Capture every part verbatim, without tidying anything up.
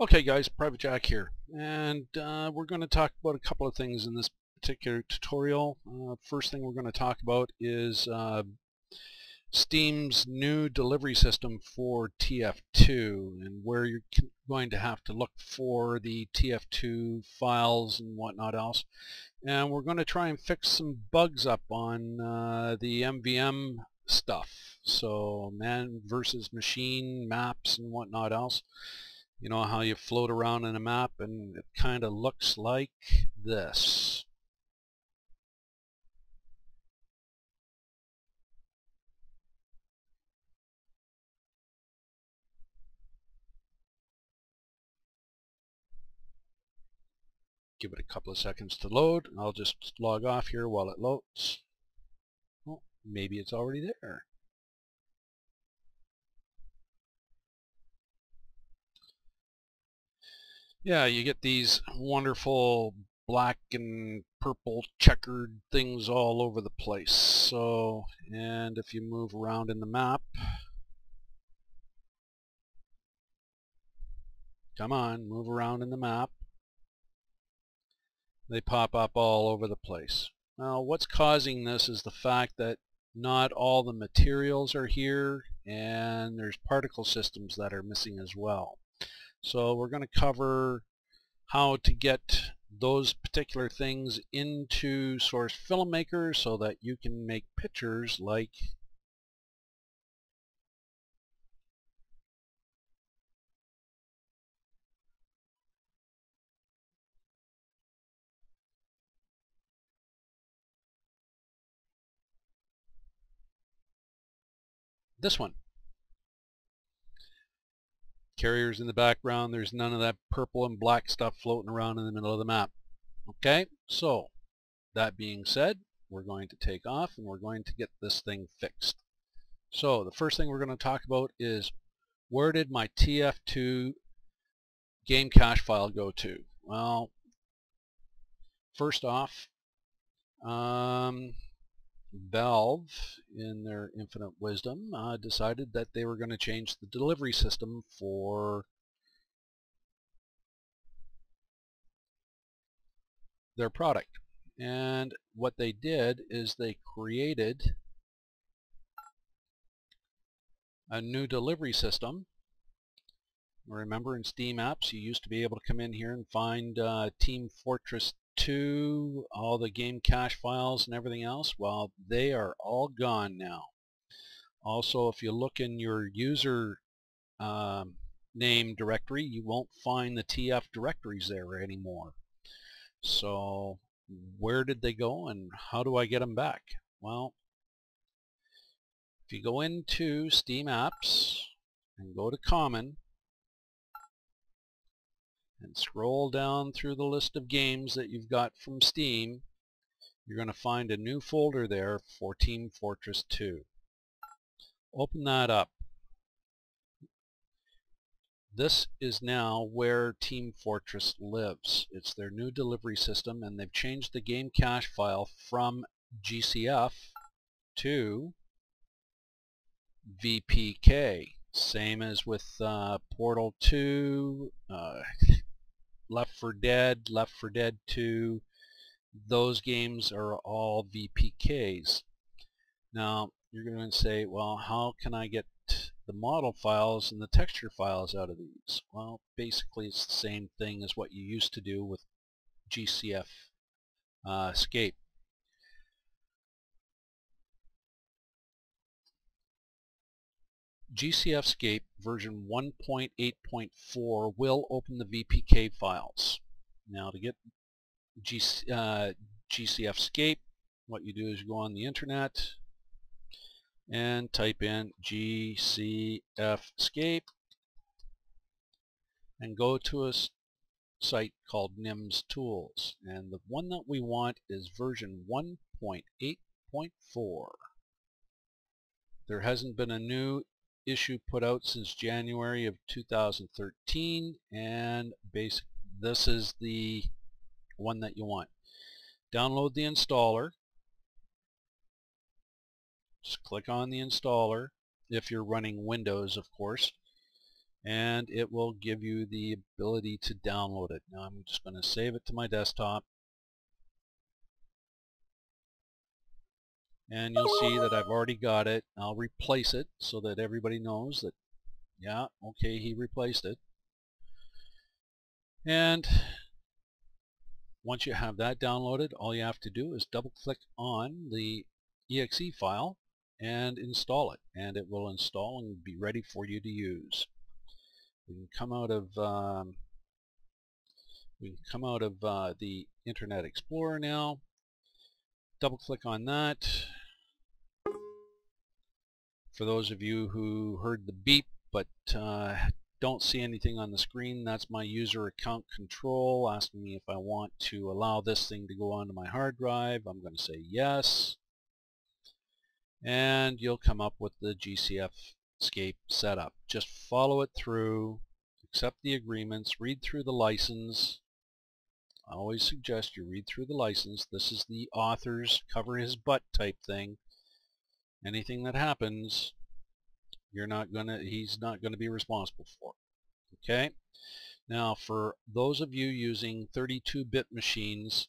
Okay guys, Pte Jack here, and uh, we're going to talk about a couple of things in this particular tutorial. Uh, first thing we're going to talk about is uh, Steam's new delivery system for T F two, and where you're going to have to look for the T F two files and whatnot else. And we're going to try and fix some bugs up on uh, the M V M stuff, so man versus machine maps and whatnot else. You know how you float around in a map and it kind of looks like this. Give it a couple of seconds to load, and I'll just log off here while it loads. Oh, maybe it's already there. Yeah, you get these wonderful black and purple checkered things all over the place. So, and if you move around in the map, come on, move around in the map, they pop up all over the place. Now, what's causing this is the fact that not all the materials are here, and there's particle systems that are missing as well. So we're going to cover how to get those particular things into Source Filmmaker so that you can make pictures like this one. Carriers in the background, there's none of that purple and black stuff floating around in the middle of the map. Okay, so that being said, we're going to take off and we're going to get this thing fixed. So the first thing we're going to talk about is, where did my T F two game cache file go to? Well, first off, um, Valve, in their infinite wisdom, uh, decided that they were going to change the delivery system for their product. And what they did is they created a new delivery system. Remember, in Steam apps you used to be able to come in here and find uh, Team Fortress two, all the game cache files and everything else. Well, they are all gone now. Also, if you look in your user um, name directory, you won't find the T F directories there anymore. So where did they go and how do I get them back? Well, if you go into Steam apps and go to common and scroll down through the list of games that you've got from Steam, you're going to find a new folder there for Team Fortress two. Open that up. This is now where Team Fortress lives. It's their new delivery system, and they've changed the game cache file from G C F to V P K. Same as with uh, Portal two, uh, Left four Dead, Left four Dead two, those games are all V P Ks. Now you're going to say, well, how can I get the model files and the texture files out of these? Well, basically it's the same thing as what you used to do with G C F uh, Escape. GCFScape version one point eight point four will open the V P K files. Now, to get uh, GCFScape, what you do is you go on the internet and type in GCFScape and go to a site called NIMS Tools, and the one that we want is version one point eight point four. There hasn't been a new issue put out since January of two thousand thirteen, and basic this is the one that you want. Download the installer. Just click on the installer if you're running Windows, of course, and it will give you the ability to download it. Now I'm just going to save it to my desktop, and you'll see that I've already got it. I'll replace it so that everybody knows that, yeah, okay, he replaced it. And once you have that downloaded, all you have to do is double click on the E X E file and install it, and it will install and be ready for you to use. We can come out of um, we can come out of uh, the Internet Explorer now. Double click on that. For those of you who heard the beep but uh, don't see anything on the screen, that's my user account control asking me if I want to allow this thing to go onto my hard drive. I'm going to say yes, and you'll come up with the GCFScape setup. Just follow it through, accept the agreements, read through the license. I always suggest you read through the license. This is the author's cover his butt type thing. Anything that happens, you're not gonna he's not gonna be responsible for. Okay? Now for those of you using thirty-two bit machines,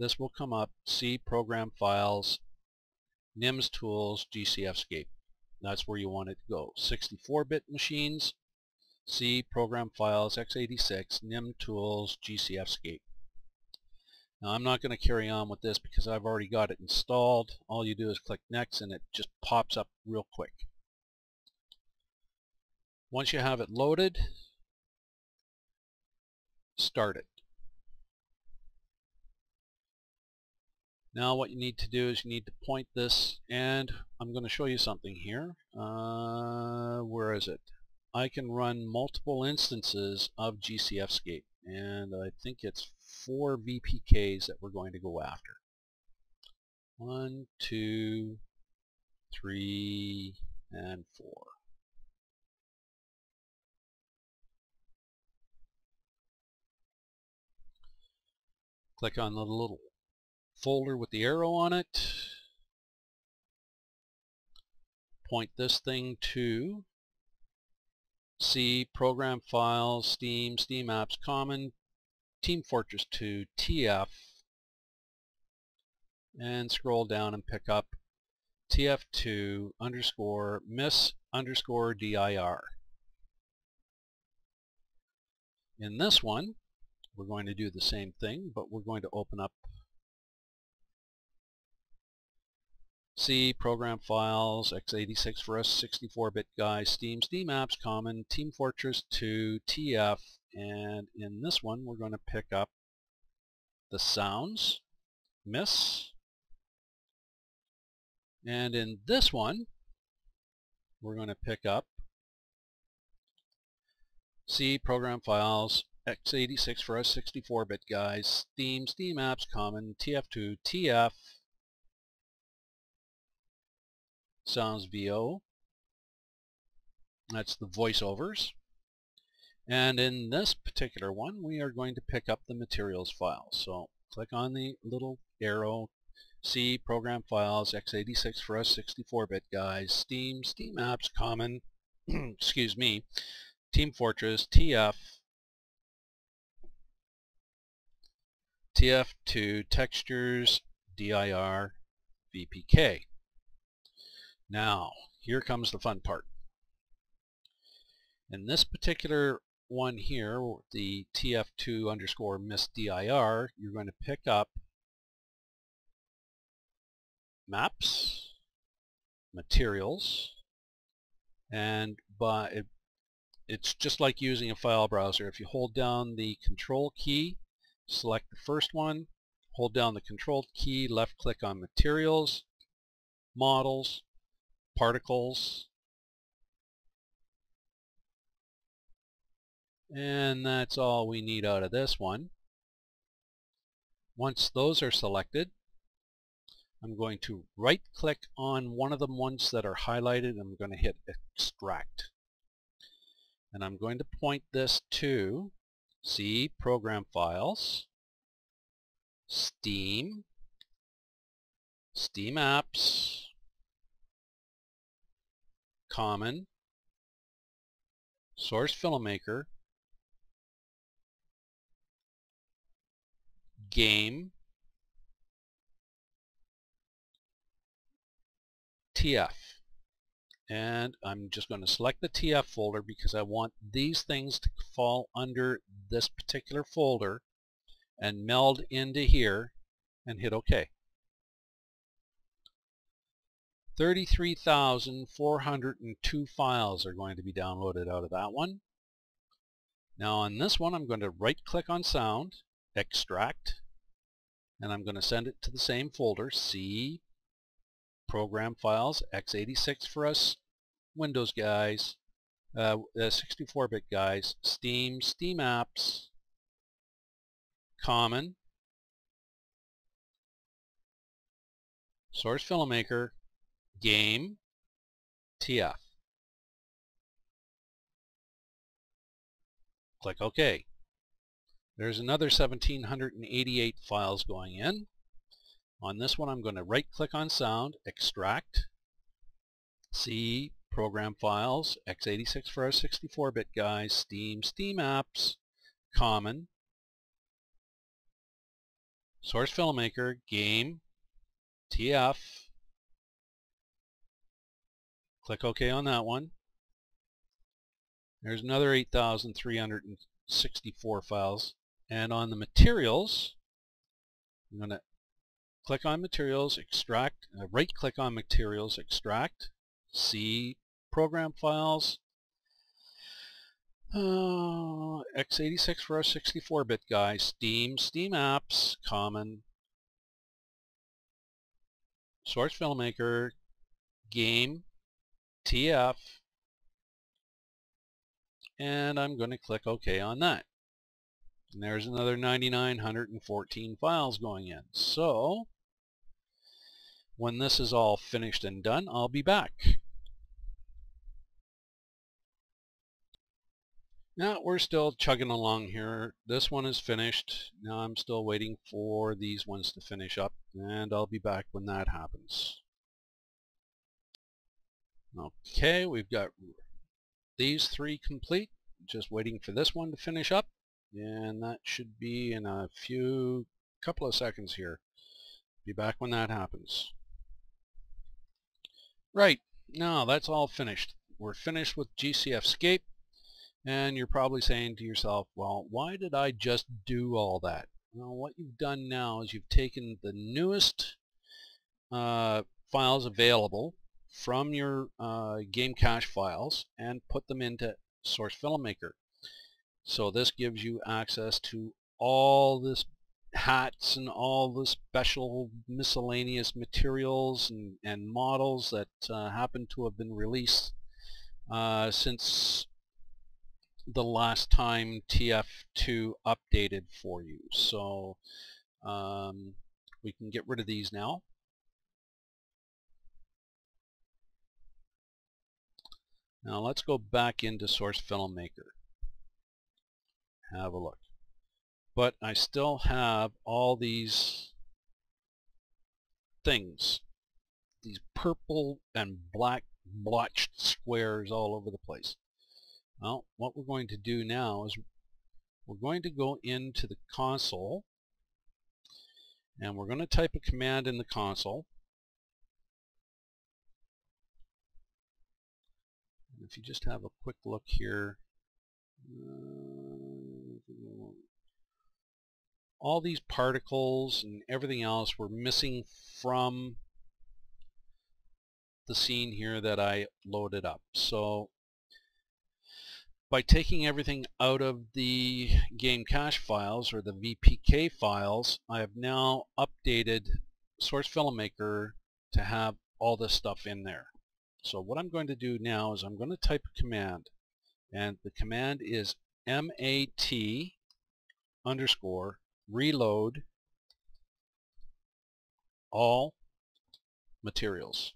this will come up, see Program Files, NIMS Tools, GCFScape. That's where you want it to go. sixty-four bit machines, see Program Files, x eighty-six, NIMS Tools, GCFScape. Now I'm not going to carry on with this because I've already got it installed. All you do is click Next and it just pops up real quick. Once you have it loaded, start it. Now what you need to do is you need to point this, and I'm going to show you something here. Uh, where is it? I can run multiple instances of GCFScape, and I think it's four V P Ks that we're going to go after. One, two, three, and four. Click on the little folder with the arrow on it. Point this thing to C, Program Files, Steam, Steam Apps, Common, Team Fortress two, T F, and scroll down and pick up T F two underscore miss underscore D I R. In this one, we're going to do the same thing, but we're going to open up C, Program Files, x eighty-six for us sixty-four bit guys, Steam, Steam Apps, Common, Team Fortress two, T F, and in this one we're going to pick up the sounds, miss, and in this one we're going to pick up C, Program Files, x eighty-six for us sixty-four bit guys, Steam, Steam Apps, Common, T F two, T F, sounds V O, that's the voiceovers, and in this particular one we are going to pick up the materials file. So click on the little arrow, C, Program Files, x eighty-six for us sixty-four bit guys, Steam, Steam Apps, Common, excuse me, Team Fortress, T F, T F two, Textures, D I R, V P K. Now, here comes the fun part. In this particular one here, the T F two underscore miss D I R, you're going to pick up maps, materials, and by it, it's just like using a file browser. If you hold down the control key, select the first one, hold down the control key, left click on materials, models, particles, and that's all we need out of this one. Once those are selected, I'm going to right click on one of the ones that are highlighted and I'm going to hit extract, and I'm going to point this to C, Program Files, Steam, Steam Apps, Common, Source Filmmaker, Game, T F. And I'm just going to select the T F folder because I want these things to fall under this particular folder and meld into here, and hit OK. thirty-three thousand four hundred two files are going to be downloaded out of that one. Now on this one I'm going to right click on sound, extract, and I'm going to send it to the same folder, C, program files, x eighty-six for us Windows guys, uh, sixty-four bit guys, Steam, Steam apps, Common, Source Filmmaker, Game, T F. Click OK. There's another one thousand seven hundred eighty-eight files going in. On this one I'm going to right click on sound, extract, C, program files, x eighty-six for our sixty-four bit guys, Steam, Steam apps, Common, Source Filmmaker, Game, T F. Click OK on that one. There's another eight thousand three hundred sixty-four files. And on the materials, I'm going to click on materials, extract, uh, right click on materials, extract, C, program files, Uh, x eighty-six for our sixty-four bit guy, Steam, Steam apps, Common, Source Filmmaker, Game, T F, and I'm going to click OK on that. And there's another nine thousand nine hundred fourteen files going in. So when this is all finished and done, I'll be back. Now we're still chugging along here. This one is finished. Now I'm still waiting for these ones to finish up, and I'll be back when that happens. Okay, we've got these three complete. Just waiting for this one to finish up, and that should be in a few couple of seconds here. Be back when that happens. Right, now that's all finished. We're finished with GCFScape. And you're probably saying to yourself, well, why did I just do all that? Well, what you've done now is you've taken the newest uh, files available from your uh, game cache files and put them into Source Filmmaker. So this gives you access to all this hats and all the special miscellaneous materials and, and models that uh, happen to have been released uh, since the last time T F two updated for you. So um, we can get rid of these now. Now let's go back into Source Filmmaker. Have a look. But I still have all these things, these purple and black blotched squares all over the place. Well, what we're going to do now is we're going to go into the console, and we're going to type a command in the console. And if you just have a quick look here, uh, all these particles and everything else were missing from the scene here that I loaded up. So by taking everything out of the game cache files, or the V P K files, I have now updated Source Filmmaker to have all this stuff in there. So what I'm going to do now is I'm going to type a command, and the command is mat underscore reload all materials.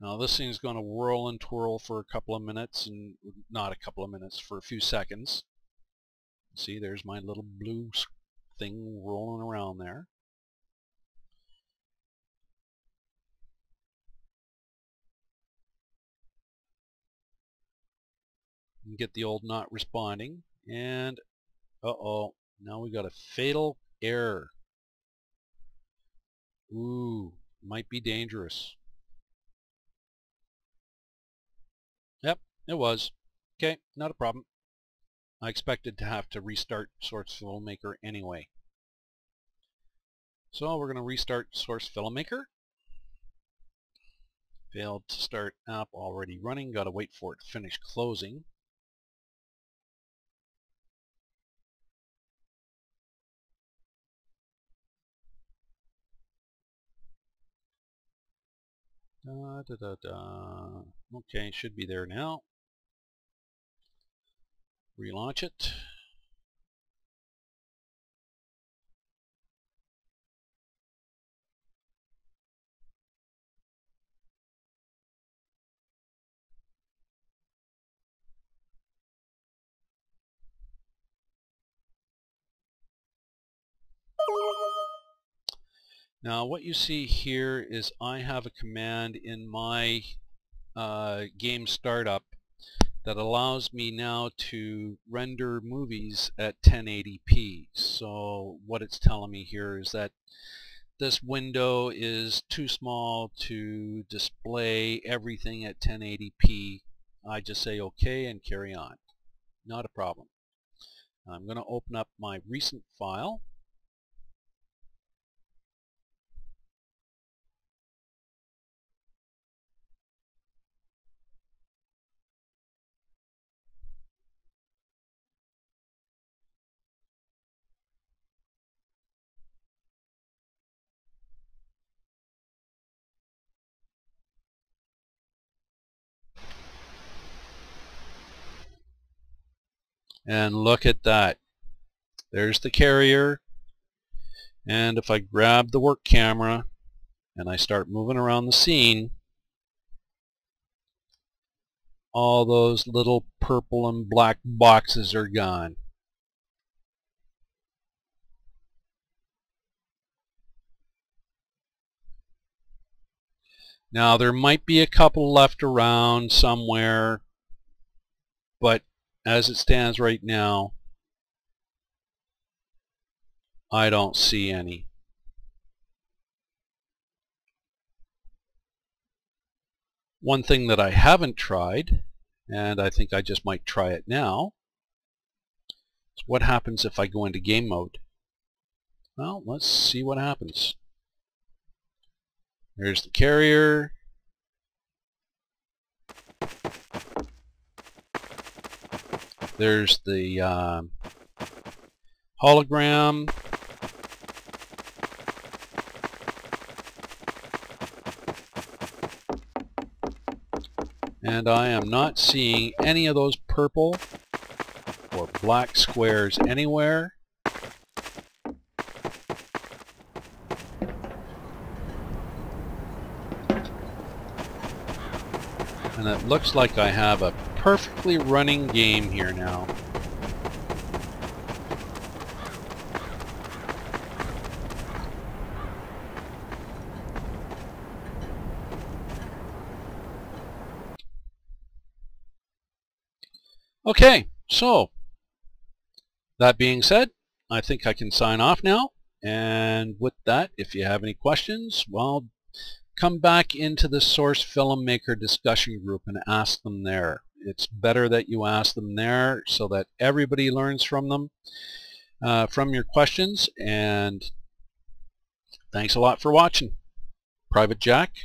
Now this thing's going to whirl and twirl for a couple of minutes, and not a couple of minutes, for a few seconds. See, there's my little blue thing rolling around there. and get the old not responding. And uh-oh, now we got a fatal error. Ooh, might be dangerous. Yep, it was. Okay, not a problem. I expected to have to restart Source Filmmaker anyway. So we're going to restart Source Filmmaker. Failed to start app already running. Got to wait for it to finish closing. Da, da, da, da. Okay, should be there now. Relaunch it. Now what you see here is I have a command in my uh, game startup that allows me now to render movies at ten eighty p. So what it's telling me here is that this window is too small to display everything at ten eighty p. I just say OK and carry on. Not a problem. I'm going to open up my recent file. And look at that. There's the carrier. And if I grab the work camera and I start moving around the scene, all those little purple and black boxes are gone. Now there might be a couple left around somewhere, but as it stands right now, I don't see any. One thing that I haven't tried, and I think I just might try it now, is what happens if I go into game mode. Well, let's see what happens. There's the carrier. There's the uh, hologram. And I am not seeing any of those purple or black squares anywhere. And it looks like I have a perfectly running game here now. Okay, so that being said, I think I can sign off now. And with that, if you have any questions, well, come back into the Source Filmmaker discussion group and ask them there. It's better that you ask them there so that everybody learns from them, uh, from your questions. And thanks a lot for watching. Pte Jack.